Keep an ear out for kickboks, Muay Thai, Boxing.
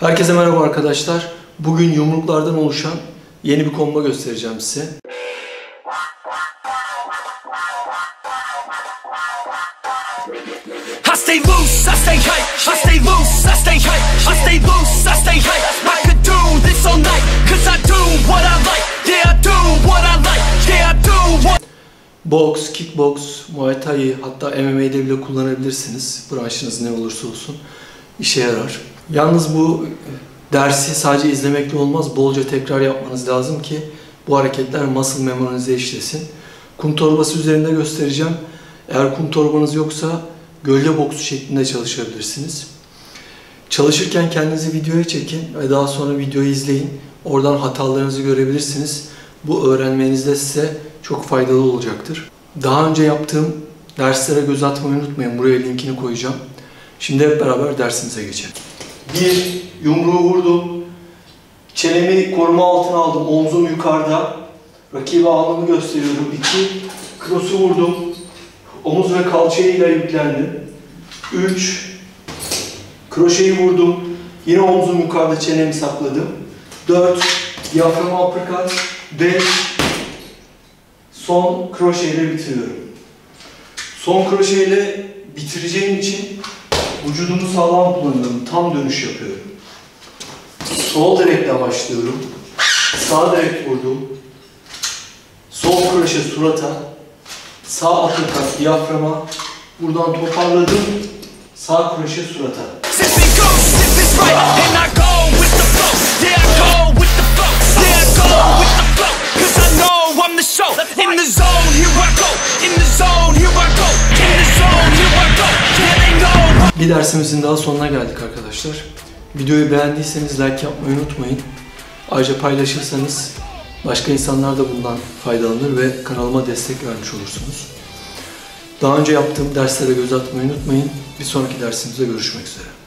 Herkese merhaba arkadaşlar. Bugün yumruklardan oluşan yeni bir combo göstereceğim size. Boks, kickboks, Muay Thai, hatta MMA'de bile kullanabilirsiniz. Branşınız ne olursa olsun işe yarar. Yalnız bu dersi sadece izlemekle olmaz, bolca tekrar yapmanız lazım ki bu hareketler muscle memory'nize işlesin. Kum torbası üzerinde göstereceğim. Eğer kum torbanız yoksa gölge boksu şeklinde çalışabilirsiniz. Çalışırken kendinizi videoya çekin ve daha sonra videoyu izleyin. Oradan hatalarınızı görebilirsiniz. Bu öğrenmenizde size çok faydalı olacaktır. Daha önce yaptığım derslere göz atmayı unutmayın. Buraya linkini koyacağım. Şimdi hep beraber dersimize geçelim. Bir, yumruğu vurdum. Çenemi koruma altına aldım. Omzum yukarıda. Rakibe alnımı gösteriyorum. İki, krosu vurdum. Omuz ve kalçayla yüklendim. Üç, kroşeyi vurdum. Yine omzum yukarıda, çenemi sakladım. Dört, diyaframa uppercut. Beş, son kroşeyle bitiriyorum. Son kroşeyle bitireceğim için vücudumu sağlam kullanıyorum. Tam dönüş yapıyorum. Sol direkle başlıyorum. Sağ direk vurdum. Sol kroşe surata. Sağ uppercut diyaframa. Buradan toparladım. Sağ kroşe surata. Bir dersimizin daha sonuna geldik arkadaşlar. Videoyu beğendiyseniz like yapmayı unutmayın. Ayrıca paylaşırsanız başka insanlar da bundan faydalanır ve kanalıma destek vermiş olursunuz. Daha önce yaptığım derslere göz atmayı unutmayın. Bir sonraki dersimizde görüşmek üzere.